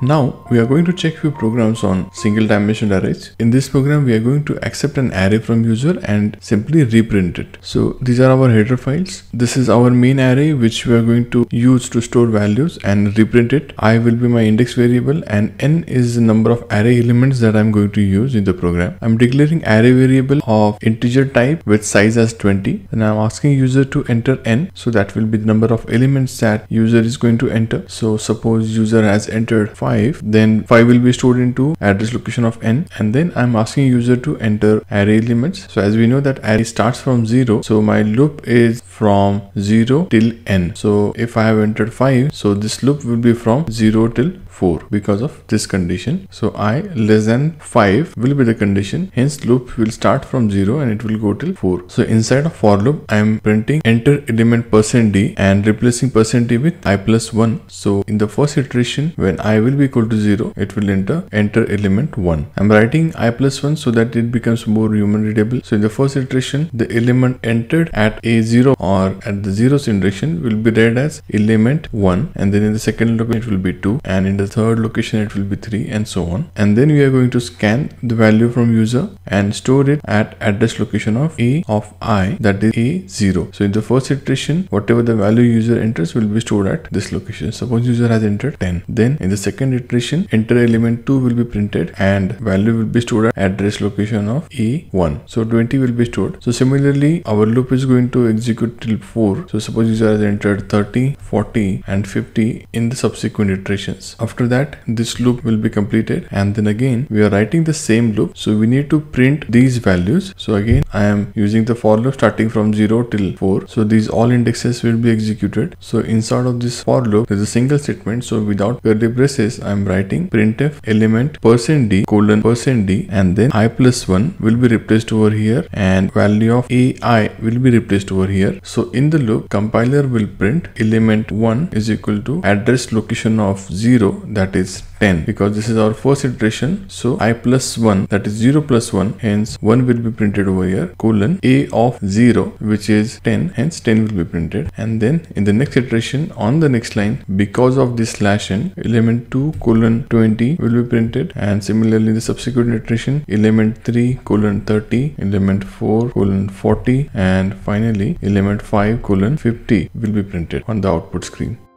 Now we are going to check few programs on single dimensional arrays. In this program we are going to accept an array from user and simply reprint it. So these are our header files. This is our main array which we are going to use to store values and reprint it. I will be my index variable and n is the number of array elements that I am going to use in the program. I am declaring array variable of integer type with size as 20 and I am asking user to enter n. So that will be the number of elements that user is going to enter. So suppose user has entered 5, then 5 will be stored into address location of n, and then I'm asking user to enter array elements. So as we know that array starts from 0, so my loop is from 0 till n. So if I have entered 5, so this loop will be from 0 till 4 because of this condition. So I less than 5 will be the condition, hence loop will start from 0 and it will go till 4. So inside of for loop I am printing enter element %d and replacing %d with i+1. So in the first iteration when I will be equal to 0, it will enter element 1. I'm writing i+1 so that it becomes more human readable. So in the first iteration, the element entered at a0 or at the 0th iteration will be read as element 1, and then in the second location it will be 2, and in the third location it will be 3, and so on. And then we are going to scan the value from user and store it at address location of a of I, that is a0. So in the first iteration, whatever the value user enters will be stored at this location. Suppose user has entered 10, then in the second iteration enter element 2 will be printed and value will be stored at address location of a1. So 20 will be stored. So similarly our loop is going to execute till 4. So suppose user has entered 30, 40 and 50 in the subsequent iterations. After that this loop will be completed, and then again we are writing the same loop. So we need to print these values. So again I am using the for loop starting from 0 till 4. So these all indexes will be executed. So inside of this for loop there is a single statement. So without curly braces I am writing printf element %d colon %d, and then i+1 will be replaced over here and value of ai will be replaced over here. So in the loop compiler will print element 1 is equal to address location of 0, that is 10, because this is our first iteration. So i+1, that is 0 + 1, hence 1 will be printed over here, colon a of 0 which is 10, hence 10 will be printed. And then in the next iteration on the next line, because of this slash n, element 2 colon 20 will be printed, and similarly in the subsequent iteration element 3 colon 30, element 4 colon 40, and finally element 5 colon 50 will be printed on the output screen.